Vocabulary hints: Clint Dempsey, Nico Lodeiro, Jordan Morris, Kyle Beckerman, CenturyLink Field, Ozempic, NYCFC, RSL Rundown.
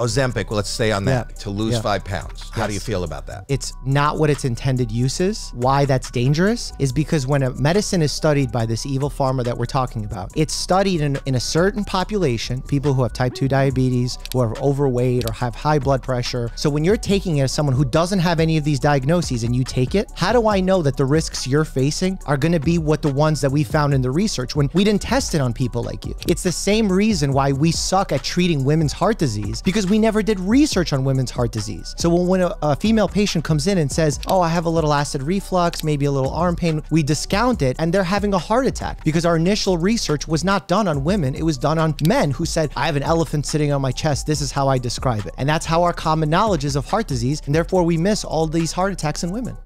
Ozempic, well, let's stay on that, to lose 5 pounds. How do you feel about that? It's not what its intended use is. Why that's dangerous is because when a medicine is studied by this evil pharma that we're talking about, it's studied in a certain population, people who have type 2 diabetes, who are overweight or have high blood pressure. So when you're taking it as someone who doesn't have any of these diagnoses and you take it, how do I know that the risks you're facing are going to be what the ones that we found in the research when we didn't test it on people like you? It's the same reason why we suck at treating women's heart disease, because we never did research on women's heart disease. So when a female patient comes in and says, oh, I have a little acid reflux, maybe a little arm pain, we discount it and they're having a heart attack because our initial research was not done on women. It was done on men who said, I have an elephant sitting on my chest. This is how I describe it. And that's how our common knowledge is of heart disease. And therefore we miss all these heart attacks in women.